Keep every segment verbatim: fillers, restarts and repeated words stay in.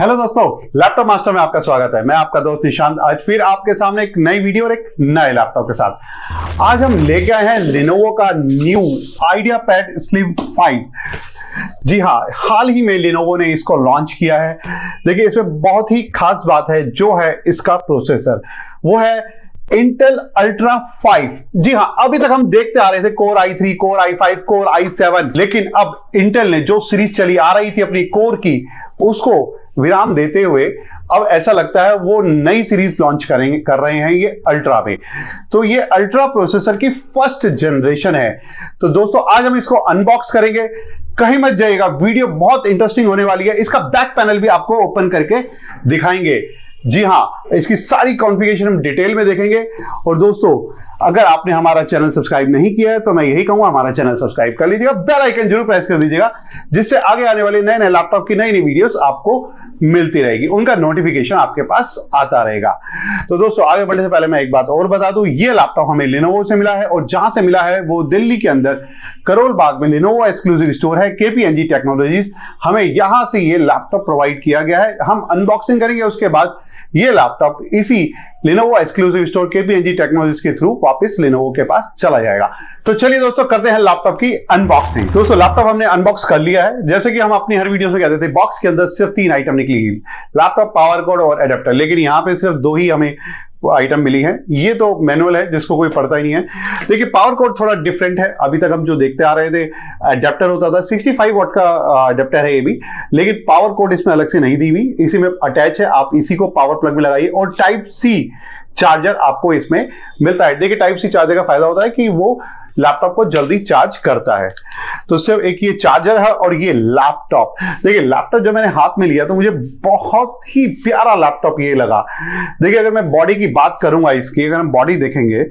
Hello दोस्तों, laptop master में आपका स्वागत है। मैं आपका दोस्त निशांत आज फिर आपके सामने एक नई वीडियो और एक नए लैपटॉप के साथ आज हम लेके आए हैं लेनोवो का न्यू आइडियापैड स्लिम फाइव। जी हाँ, हाल ही में लेनोवो ने इसको लॉन्च किया है। देखिए, इसमें बहुत ही खास बात है जो है इसका प्रोसेसर, वो है इंटेल अल्ट्रा फाइव। जी हाँ, अभी तक हम देखते आ रहे थे Core i three, Core i five, Core i seven, लेकिन अब इंटेल ने जो सीरीज चली आ रही थी अपनी कोर की उसको विराम देते हुए अब ऐसा लगता है वो नई सीरीज लॉन्च करेंगे कर रहे हैं ये अल्ट्रा में। तो ये अल्ट्रा प्रोसेसर की फर्स्ट जनरेशन है। तो दोस्तों आज हम इसको अनबॉक्स करेंगे, कहीं मत जाइएगा, वीडियो बहुत इंटरेस्टिंग होने वाली है। इसका बैक पैनल भी आपको ओपन करके दिखाएंगे। जी हाँ, इसकी सारी कॉन्फ़िगरेशन हम डिटेल में देखेंगे। और दोस्तों अगर आपने हमारा चैनल सब्सक्राइब नहीं किया है तो मैं यही कहूंगा हमारा चैनल सब्सक्राइब कर लीजिएगा, बेल आइकन जरूर प्रेस कर दीजिएगा, जिससे आगे आने वाले नए नए लैपटॉप की नई नई वीडियोस आपको मिलती रहेगी, उनका नोटिफिकेशन आपके पास आता रहेगा। तो दोस्तों आगे बढ़ने से पहले मैं एक बात और बता दूं, ये लैपटॉप हमें लेनोवो से मिला है और जहां से मिला है वो दिल्ली के अंदर करोल बाग में लेनोवो एक्सक्लूसिव स्टोर है केपीएन टेक्नोलॉजीज। हमें यहां से ये लैपटॉप प्रोवाइड किया गया है। हम अनबॉक्सिंग करेंगे, उसके बाद ये लैपटॉप इसी Lenovo exclusive store KPNG technologies के थ्रू वापस लेनोवो के पास चला जाएगा। तो चलिए दोस्तों करते हैं लैपटॉप की अनबॉक्सिंग। दोस्तों लैपटॉप हमने अनबॉक्स कर लिया है। जैसे कि हम अपनी हर वीडियो में कहते थे, बॉक्स के अंदर सिर्फ तीन आइटम निकली, लैपटॉप, पावर कॉर्ड और एडेप्टर, लेकिन यहाँ पे सिर्फ दो ही हमें आइटम मिली है। ये तो मैनुअल है जिसको कोई पढ़ता ही नहीं है। देखिए पावर कॉर्ड थोड़ा डिफरेंट है, अभी तक हम जो देखते आ रहे थे एडेप्टर होता था, पैंसठ वाट का एडेप्टर है ये भी, लेकिन पावर कॉर्ड इसमें अलग से नहीं दी हुई, इसी में अटैच है। आप इसी को पावर प्लग में लगाइए और टाइप सी चार्जर आपको इसमें मिलता है। देखिए टाइप सी चार्जर का फायदा होता है कि वो लैपटॉप को जल्दी चार्ज करता है। तो सिर्फ एक ये चार्जर है और ये लैपटॉप। देखिए लैपटॉप जब मैंने हाथ में लिया तो मुझे बहुत ही प्यारा लैपटॉप ये लगा। देखिए अगर मैं बॉडी की बात करूंगा इसकी, अगर हम बॉडी देखेंगे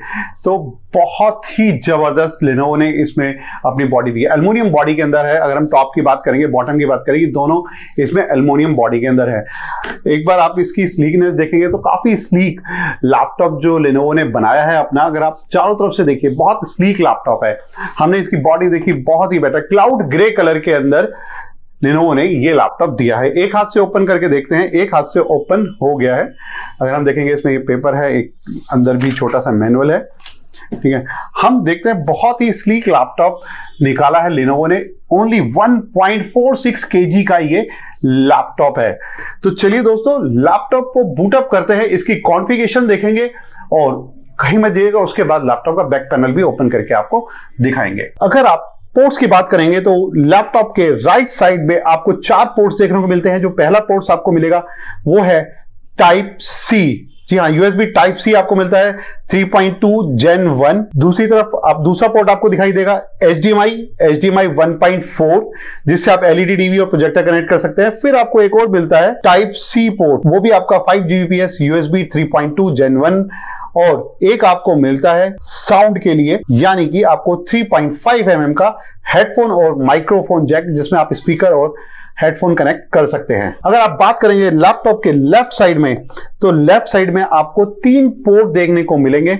तो बहुत ही जबरदस्त लेनोवो ने इसमें अपनी बॉडी दी है। एल्युमिनियम बॉडी के अंदर है। अगर हम टॉप की बात करेंगे, बॉटम की बात करेंगे, दोनों इसमें एल्युमिनियम बॉडी के अंदर है। एक बार आप इसकी स्लीकनेस देखेंगे तो काफी स्लीक लैपटॉप जो लेनोवो ने बनाया है अपना, अगर आप चारों तरफ से देखिए बहुत स्लीक लैपटॉप है। हमने इसकी बॉडी देखी, बहुत ही बेटर क्लाउड ग्रे कलर के अंदर लेनोवो ने ये लैपटॉप दिया है। एक हाथ से ओपन करके देखते हैं, एक हाथ से ओपन हो गया है। अगर हम देखेंगे इसमें ये पेपर है, एक अंदर भी छोटा सा मैनुअल है। ठीक है, हम देखते हैं बहुत ही स्लीक लैपटॉप निकाला है लेनोवो ने। Only one point four six KG का ये लैपटॉप है। तो चलिए दोस्तों लैपटॉप को बूटअप करते हैं, इसकी कॉन्फ़िगरेशन देखेंगे और कहीं मत जाइएगा, उसके बाद लैपटॉप का बैक पैनल भी ओपन करके आपको दिखाएंगे। अगर आप पोर्ट्स की बात करेंगे तो लैपटॉप के राइट साइड में आपको चार पोर्ट्स देखने को मिलते हैं। जो पहला पोर्ट्स आपको मिलेगा वो है टाइप सी। जी हाँ, यूएसबी टाइप सी आपको मिलता है three point two gen one. दूसरी तरफ आप दूसरा पोर्ट आपको दिखाई देगा H D M I H D M I one point four, जिससे आप एलईडी टीवी और प्रोजेक्टर कनेक्ट कर सकते हैं। फिर आपको एक और मिलता है टाइप सी पोर्ट, वो भी आपका five G B P S USB three point two gen one. और एक आपको मिलता है साउंड के लिए, यानी कि आपको three point five M M का हेडफोन और माइक्रोफोन जैक, जिसमें आप स्पीकर और हेडफोन कनेक्ट कर सकते हैं। अगर आप बात करेंगे लैपटॉप के लेफ्ट साइड में तो लेफ्ट साइड में आपको तीन पोर्ट देखने को मिलेंगे।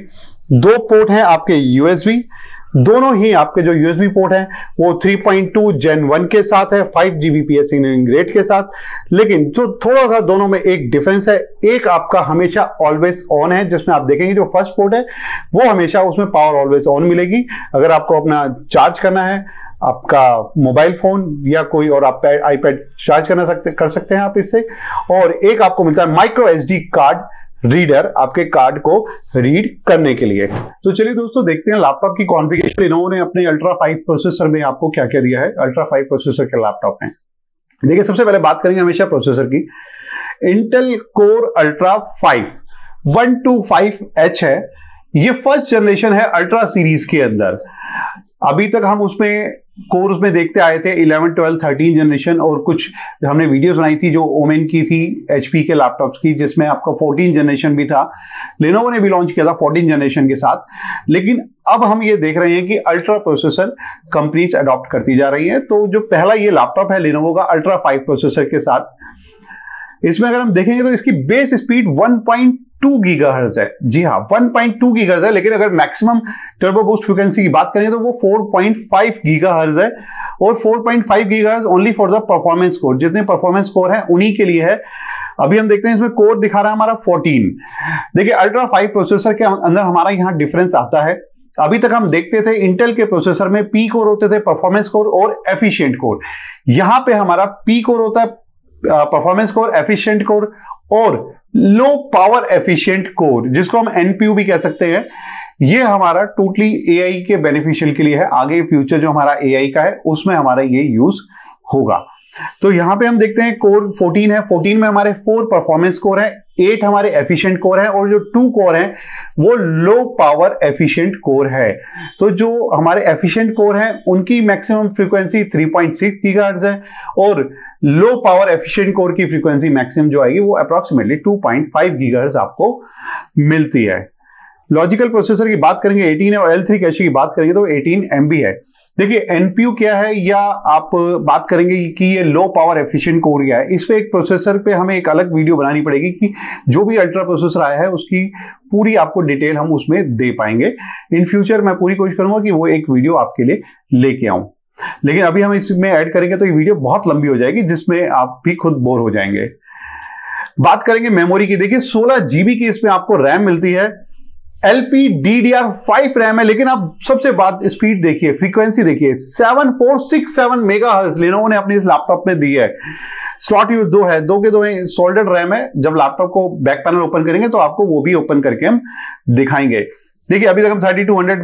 दो पोर्ट हैं आपके यूएसबी, दोनों ही आपके जो यूएसबी पोर्ट हैं वो three point two gen one के साथ है, five G B P S इन ग्रेड के साथ। लेकिन जो थोड़ा सा दोनों में एक डिफरेंस है, एक आपका हमेशा ऑलवेज ऑन है, जिसमें आप देखेंगे जो फर्स्ट पोर्ट है वो हमेशा उसमें पावर ऑलवेज ऑन मिलेगी। अगर आपको अपना चार्ज करना है, आपका मोबाइल फोन या कोई और आप आईपैड चार्ज करना सकते कर सकते हैं आप इससे। और एक आपको मिलता है माइक्रो एसडी कार्ड रीडर, आपके कार्ड को रीड करने के लिए। तो चलिए दोस्तों देखते हैं लैपटॉप की कॉन्फ़िगरेशन। इन्होंने अपने अल्ट्रा फाइव प्रोसेसर में आपको क्या क्या दिया है अल्ट्रा फाइव प्रोसेसर के लैपटॉप में। देखिए सबसे पहले बात करेंगे हमेशा प्रोसेसर की। Intel core ultra five one two five H है, ये फर्स्ट जनरेशन है अल्ट्रा सीरीज के अंदर। अभी तक हम उसमें कोर्स में देखते आए थे इलेवन, ट्वेल्व, थर्टीन जनरेशन, और कुछ हमने वीडियोस बनाई थी जो ओमेन की थी एचपी के लैपटॉप्स की, जिसमें आपका फोर्टीन जनरेशन भी था। लेनोवो ने भी लॉन्च किया था फोर्टीन जनरेशन के साथ। लेकिन अब हम ये देख रहे हैं कि अल्ट्रा प्रोसेसर कंपनीज अडॉप्ट करती जा रही है। तो जो पहला ये लैपटॉप है लेनोवो का अल्ट्रा फाइव प्रोसेसर के साथ, इसमें अगर हम देखेंगे तो इसकी base speed one point two gigahertz है। जी हाँ, वन पॉइंट टू गीगाहर्ट्ज़ है, लेकिन अगर मैक्सिमम टर्बो बूस्ट फ्रीक्वेंसी की बात करें तो वो फोर पॉइंट फाइव गीगाहर्ट्ज़ है, और four point five gigahertz only for the performance core. जितने परफॉर्मेंस कोर हैं उन्हीं के लिए है। अभी हम देखते हैं इसमें कोर दिखा रहा है हमारा फोर्टीन। देखिए अल्ट्रा फाइव प्रोसेसर के अंदर हमारा यहाँ डिफरेंस आता है। अभी तक हम देखते थे इंटेल के प्रोसेसर में पी कोर होते थे, परफॉर्मेंस कोर और एफिशिएंट कोर। यहाँ पे हमारा पी कोर होता है, परफॉर्मेंस कोर, एफिशिएंट कोर और लो पावर एफिशिएंट कोर, जिसको हम एनपीयू भी कह सकते हैं। ये हमारा टोटली एआई के बेनिफिशियल के लिए है। आगे फ्यूचर जो हमारा एआई का है उसमें हमारा ये यूज होगा। तो यहाँ पे हम देखते हैं कोर फोर्टीन है। फोर्टीन में हमारे फोर परफॉर्मेंस कोर है, एट हमारे एफिशिएंट कोर है, और जो टू कोर है वो लो पावर एफिशिएंट कोर है। तो जो हमारे एफिशिएंट कोर है उनकी maximum frequency three point six gigahertz है, और लो पावर एफिशिएंट कोर की फ्रीक्वेंसी मैक्सिमम जो आएगी वो approximately two point five gigahertz आपको मिलती है। लॉजिकल प्रोसेसर की बात करेंगे एटीन है, और एल थ्री कैश की बात करेंगे तो एटीन एम बी है। देखिए एनपीयू क्या है, या आप बात करेंगे कि ये लो पावर एफिशिएंट कोर क्या है, इस पे एक प्रोसेसर पे हमें एक अलग वीडियो बनानी पड़ेगी कि जो भी अल्ट्रा प्रोसेसर आया है उसकी पूरी आपको डिटेल हम उसमें दे पाएंगे। इन फ्यूचर मैं पूरी कोशिश करूंगा कि वो एक वीडियो आपके लिए लेके आऊं, लेकिन अभी हम इसमें ऐड करेंगे तो ये वीडियो बहुत लंबी हो जाएगी, जिसमें आप भी खुद बोर हो जाएंगे। बात करेंगे मेमोरी की। देखिए सोलह जीबी की इसमें आपको रैम मिलती है, L P D D R five RAM है, लेकिन आप सबसे बात स्पीड देखिए, फ्रीक्वेंसी देखिए, seven four six seven megahertz Lenovo ने अपने इस लैपटॉप में दी है। स्लॉट यूज दो है, दो के दो है, सोल्डर्ड रैम है। जब लैपटॉप को बैक पैनल ओपन करेंगे तो आपको वो भी ओपन करके हम दिखाएंगे। देखिए अभी तक हम थर्टी टू हंड्रेड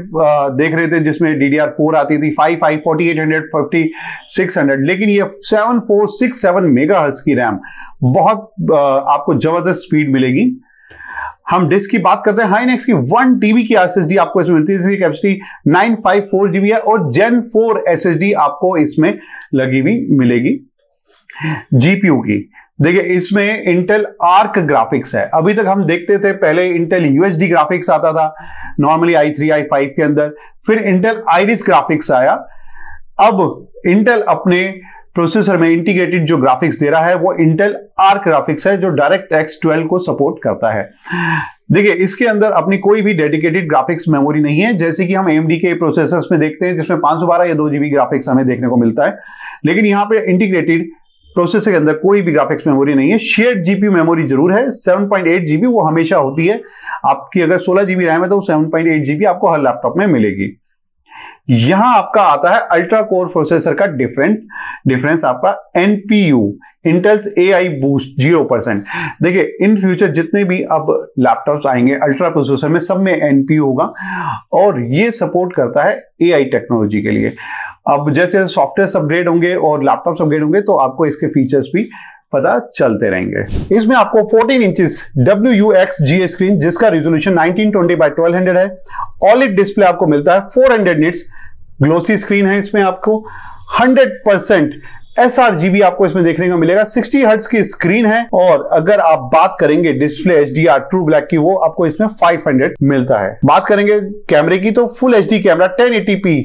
देख रहे थे जिसमें डी डी आर फोर आती थी, five five forty eight hundred fifty six hundred, लेकिन ये seven four six seven megahertz की रैम, बहुत आपको जबरदस्त स्पीड मिलेगी। हम डिस्क की बात करते हैं, हाईनेक्स की वन टीबी की एसएसडी आपको इसमें मिलती है, इसकी capacity nine five four GB है, और जेन फोर एसएसडी आपको इसमें लगी हुई मिलेगी। जीपीयू की देखिए इसमें इंटेल आर्क ग्राफिक्स है। अभी तक हम देखते थे पहले इंटेल यूएसडी ग्राफिक्स आता था normally I three I five के अंदर, फिर इंटेल आइरिस ग्राफिक्स आया। अब इंटेल अपने प्रोसेसर में इंटीग्रेटेड जो ग्राफिक्स दे रहा है वो इंटेल आर्क ग्राफिक्स है, जो डायरेक्ट एक्स ट्वेल्व को सपोर्ट करता है। देखिए इसके अंदर अपनी कोई भी डेडिकेटेड ग्राफिक्स मेमोरी नहीं है, जैसे कि हम एएमडी के प्रोसेसर्स में देखते हैं जिसमें पाँच सौ बारह या दो जीबी ग्राफिक्स हमें देखने को मिलता है, लेकिन यहाँ पे इंटीग्रेटेड प्रोसेसर के अंदर कोई भी ग्राफिक्स मेमोरी नहीं है। शेयर्ड जीपीयू मेमोरी जरूर है, सेवन पॉइंट एट जीबी वो हमेशा होती है। आपकी अगर सोलह जीबी रैम है तो सेवन पॉइंट एट जीबी आपको हर लैपटॉप में मिलेगी। यहां आपका आता है अल्ट्रा कोर प्रोसेसर का डिफरेंट डिफरेंस आपका NPU, Intel's AI boost zero percent. देखिए इन फ्यूचर जितने भी अब लैपटॉप्स आएंगे अल्ट्रा प्रोसेसर में सब में एनपीयू होगा, और ये सपोर्ट करता है एआई टेक्नोलॉजी के लिए। अब जैसे सॉफ्टवेयर अपग्रेड होंगे और लैपटॉप अपग्रेड होंगे तो आपको इसके फीचर्स भी पता चलते रहेंगे। इसमें आपको fourteen inches W U X G A screen, जिसका resolution nineteen twenty by twelve hundred है, ऑलेड डिस्प्ले आपको मिलता है, four hundred nits glossy screen है। इसमें आपको hundred percent S R G B आपको इसमें देखने को मिलेगा, सिक्सटी हर्ट्ज़ की स्क्रीन है। और अगर आप बात करेंगे display H D R true black की, वो आपको इसमें फाइव हंड्रेड मिलता है। बात करेंगे कैमरे की तो full H D camera ten eighty P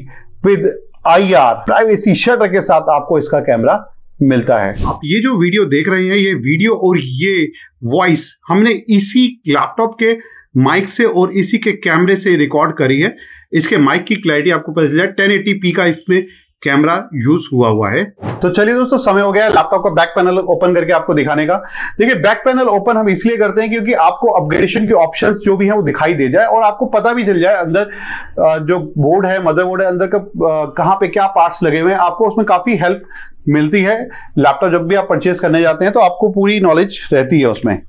with I R privacy shutter के साथ आपको इसका कैमरा मिलता है। आप ये जो वीडियो देख रहे हैं, ये वीडियो और ये वॉइस हमने इसी लैपटॉप के माइक से और इसी के कैमरे से रिकॉर्ड करी है। इसके माइक की क्लैरिटी आपको पता चल जाए, टेन एटी पी का इसमें कैमरा यूज हुआ हुआ है। तो चलिए दोस्तों, समय हो गया लैपटॉप का बैक पैनल ओपन करके आपको दिखाने का। देखिए बैक पैनल ओपन हम इसलिए करते हैं क्योंकि आपको अपग्रेडेशन के ऑप्शंस जो भी हैं वो दिखाई दे जाए, और आपको पता भी चल जाए अंदर जो बोर्ड है, मदरबोर्ड है, अंदर का कहाँ पे क्या पार्ट्स लगे हुए हैं। आपको उसमें काफी हेल्प मिलती है। लैपटॉप जब भी आप परचेज करने जाते हैं तो आपको पूरी नॉलेज रहती है उसमें।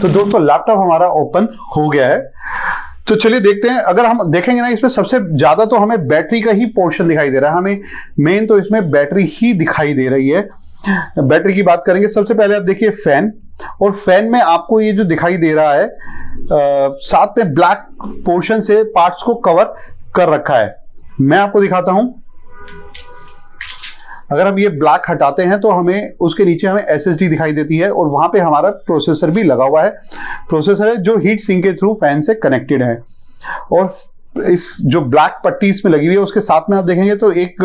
तो दोस्तों लैपटॉप हमारा ओपन हो गया है, तो चलिए देखते हैं। अगर हम देखेंगे ना, इसमें सबसे ज्यादा तो हमें बैटरी का ही पोर्शन दिखाई दे रहा है, हमें मेन तो इसमें बैटरी ही दिखाई दे रही है। बैटरी की बात करेंगे, सबसे पहले आप देखिए फैन, और फैन में आपको ये जो दिखाई दे रहा है आ, साथ में ब्लैक पोर्शन से पार्ट्स को कवर कर रखा है। मैं आपको दिखाता हूं, अगर हम ये ब्लैक हटाते हैं तो हमें उसके नीचे हमें एसएसडी दिखाई देती है, और वहां पे हमारा प्रोसेसर भी लगा हुआ है। प्रोसेसर है जो हीट सिंक के थ्रू फैन से कनेक्टेड है, और इस जो ब्लैक पट्टी इसमें लगी हुई है उसके साथ में आप देखेंगे तो एक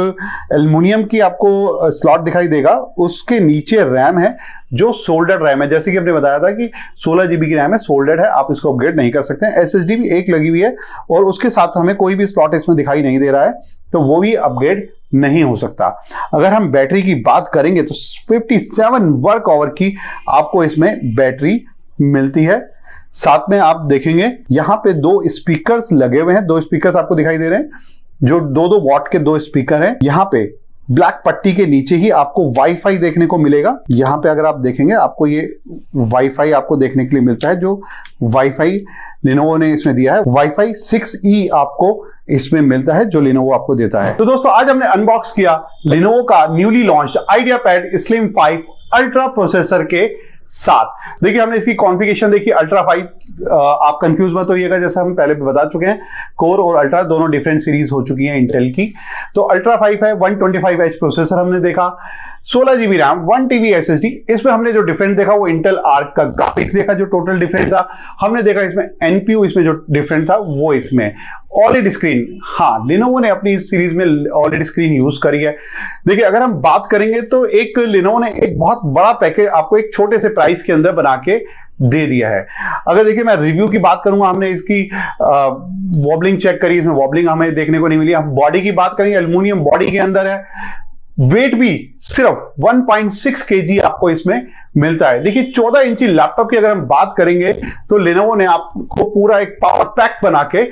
एल्युमिनियम की आपको स्लॉट दिखाई देगा, उसके नीचे रैम है जो सोल्डर्ड रैम है। जैसे कि आपने बताया था कि सोलह जीबी की रैम है, सोल्डर्ड है, आप इसको अपग्रेड नहीं कर सकते हैं। एसएसडी भी एक लगी हुई है और उसके साथ हमें कोई भी स्लॉट इसमें दिखाई नहीं दे रहा है, तो वो भी अपग्रेड नहीं हो सकता। अगर हम बैटरी की बात करेंगे तो सत्तावन वर्क आवर की आपको इसमें बैटरी मिलती है। साथ में आप देखेंगे यहाँ पे दो स्पीकर्स लगे हुए हैं, दो स्पीकर्स आपको दिखाई दे रहे हैं जो दो दो वॉट के दो स्पीकर हैं। यहाँ पे ब्लैक पट्टी के नीचे ही आपको वाईफाई देखने को मिलेगा। यहाँ पे अगर आप देखेंगे आपको ये वाईफाई आपको देखने के लिए मिलता है, जो वाईफाई Lenovo ने इसमें दिया है। वाईफाई सिक्स ई आपको इसमें मिलता है जो Lenovo आपको देता है। तो दोस्तों आज हमने अनबॉक्स किया Lenovo का newly launched IdeaPad slim five ultra processor के साथ। देखिए हमने इसकी कॉन्फ़िगरेशन देखी अल्ट्रा फाइव, आप कंफ्यूज मत होइएगा, जैसा हम पहले भी बता चुके हैं कोर और अल्ट्रा दोनों डिफरेंट सीरीज हो चुकी हैं इंटेल की। तो अल्ट्रा फाइव है, one twenty five H processor हमने देखा, सोलह GB RAM, one TB SSD. इसमें हमने जो डिफरेंट देखा वो इंटेल आर्क का ग्राफिक्स देखा जो टोटल डिफरेंट था। हमने देखा इसमें एनपीयू इसमें जो डिफरेंट था वो इसमें ओलेड स्क्रीन, हाँ Lenovo ने अपनी इस सीरीज में ओलेड स्क्रीन यूज करी है। देखिए अगर हम बात करेंगे तो एक Lenovo ने एक बहुत बड़ा पैकेज आपको एक छोटे से प्राइस के अंदर बना के दे दिया है। अगर देखिए मैं रिव्यू की बात करूंगा, हमने इसकी वॉबलिंग चेक करी, इसमें वॉबलिंग हमें देखने को नहीं मिली। हम बॉडी की बात करेंगे, एल्यूमिनियम बॉडी के अंदर है, वेट भी सिर्फ वन पॉइंट सिक्स केजी आपको इसमें मिलता है। देखिए चौदह इंची लैपटॉप की अगर हम बात करेंगे तो Lenovo ने आपको पूरा एक पावर पैक बना के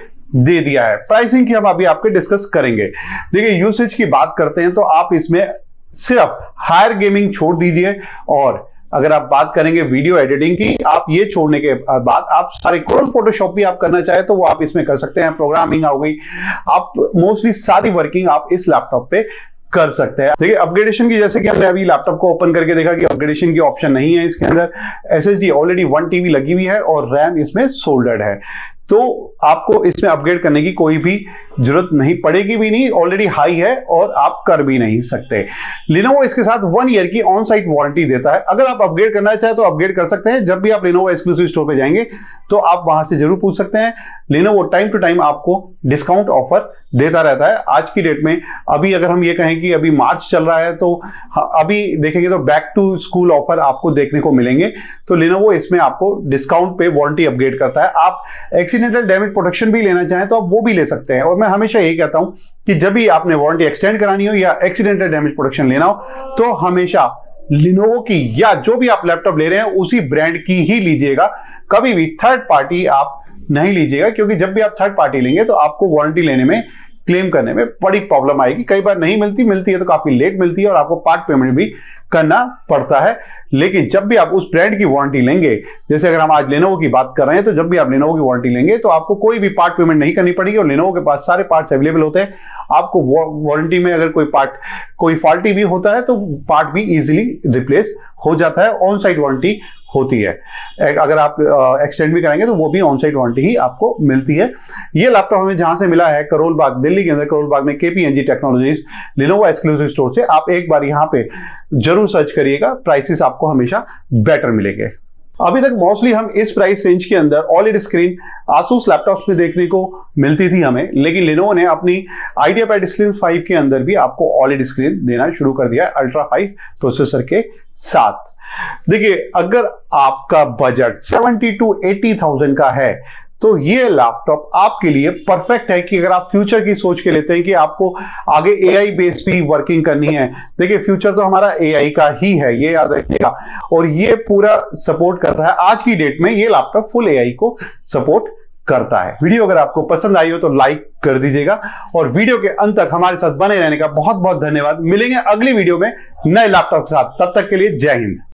दे दिया है। प्राइसिंग की हम अभी आपके डिस्कस करेंगे। देखिए यूसेज की बात करते हैं तो आप इसमें सिर्फ हायर गेमिंग छोड़ दीजिए, और अगर आप बात करेंगे वीडियो एडिटिंग की, आप ये छोड़ने के बाद आप सारे कोरल फोटोशॉप भी आप करना चाहे तो वो आप इसमें कर सकते हैं। प्रोग्रामिंग हो गई, आप मोस्टली सारी वर्किंग आप इस लैपटॉप पे कर सकते हैं। देखिए अपग्रेडेशन की, जैसे कि हमने अभी लैपटॉप को ओपन करके देखा कि अपग्रेडेशन की ऑप्शन नहीं है इसके अंदर। एसएसडी ऑलरेडी वन टीबी लगी हुई है और रैम इसमें सोल्डर्ड है, तो आपको इसमें अपग्रेड करने की कोई भी जरूरत नहीं पड़ेगी भी नहीं, ऑलरेडी हाई है और आप कर भी नहीं सकते। Lenovo इसके साथ वन ईयर की ऑन साइट वारंटी देता है। अगर आप अपग्रेड करना चाहे तो अपग्रेड कर सकते हैं, जब भी आप Lenovo एक्सक्लूसिव स्टोर पे जाएंगे तो आप वहां से जरूर पूछ सकते हैं। Lenovo टाइम टू टाइम आपको डिस्काउंट ऑफर देता रहता है। आज की डेट में अभी अगर हम ये कहें कि अभी मार्च चल रहा है तो अभी देखेंगे तो बैक टू स्कूल ऑफर आपको देखने को मिलेंगे, तो Lenovo इसमें आपको डिस्काउंट पे वारंटी अपग्रेड करता है। आप एक्सीडेंटल डैमेज प्रोटेक्शन भी लेना चाहें तो आप वो भी ले सकते हैं। और मैं हमेशा यही कहता हूं कि जब भी आपने वारंटी एक्सटेंड करानी हो या एक्सीडेंटल डैमेज प्रोटेक्शन लेना हो तो हमेशा Lenovo की या जो भी आप लैपटॉप ले रहे हैं उसी ब्रांड की ही लीजिएगा, कभी भी थर्ड पार्टी आप नहीं लीजिएगा, क्योंकि जब भी आप थर्ड पार्टी लेंगे तो आपको वारंटी लेने में, क्लेम करने में बड़ी प्रॉब्लम आएगी। कई बार नहीं मिलती, मिलती है तो काफी लेट मिलती है और आपको पार्ट पेमेंट भी करना पड़ता है। लेकिन जब भी आप उस ब्रांड की वारंटी लेंगे, जैसे अगर हम आज Lenovo की बात कर रहे हैं, तो जब भी आप Lenovo की वारंटी लेंगे तो आपको कोई भी पार्ट पेमेंट नहीं करनी पड़ेगी और Lenovo के पास सारे पार्ट्स अवेलेबल होते हैं। आपको वारंटी में अगर कोई पार्ट कोई फॉल्टी भी होता है तो पार्ट भी इजिली रिप्लेस हो जाता है। ऑन साइट वारंटी होती है, अगर आप एक्सटेंड भी कराएंगे तो वो भी ऑन साइट वारंटी ही आपको मिलती है। ये लैपटॉप हमें जहां से मिला है करोल बाग, दिल्ली के अंदर करोल बाग में KPN technologies Lenovo exclusive store से। आप एक बार यहाँ पे जरूर सर्च करिएगा, प्राइसेस आपको हमेशा बेटर मिलेंगे। अभी तक मोस्टली हम इस प्राइस रेंज के अंदर ऑलेड स्क्रीन आसूस लैपटॉप्स में देखने को मिलती थी हमें, लेकिन Lenovo ने अपनी आइडियापैड स्लिम फाइव के अंदर भी आपको ऑलेड स्क्रीन देना शुरू कर दिया है अल्ट्रा फाइव प्रोसेसर के साथ। देखिए अगर आपका budget seventy two eighty thousand का है तो ये लैपटॉप आपके लिए परफेक्ट है कि अगर आप फ्यूचर की सोच के लेते हैं कि आपको आगे एआई बेस पे वर्किंग करनी है। देखिए फ्यूचर तो हमारा एआई का ही है, ये याद रखिएगा, और ये पूरा सपोर्ट करता है। आज की डेट में ये लैपटॉप फुल एआई को सपोर्ट करता है। वीडियो अगर आपको पसंद आई हो तो लाइक कर दीजिएगा और वीडियो के अंत तक हमारे साथ बने रहने का बहुत बहुत धन्यवाद। मिलेंगे अगली वीडियो में नए लैपटॉप के साथ, तब तक के लिए जय हिंद।